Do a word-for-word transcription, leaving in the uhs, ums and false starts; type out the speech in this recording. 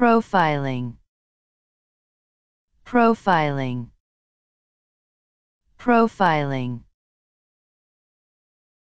Profiling. Profiling. Profiling.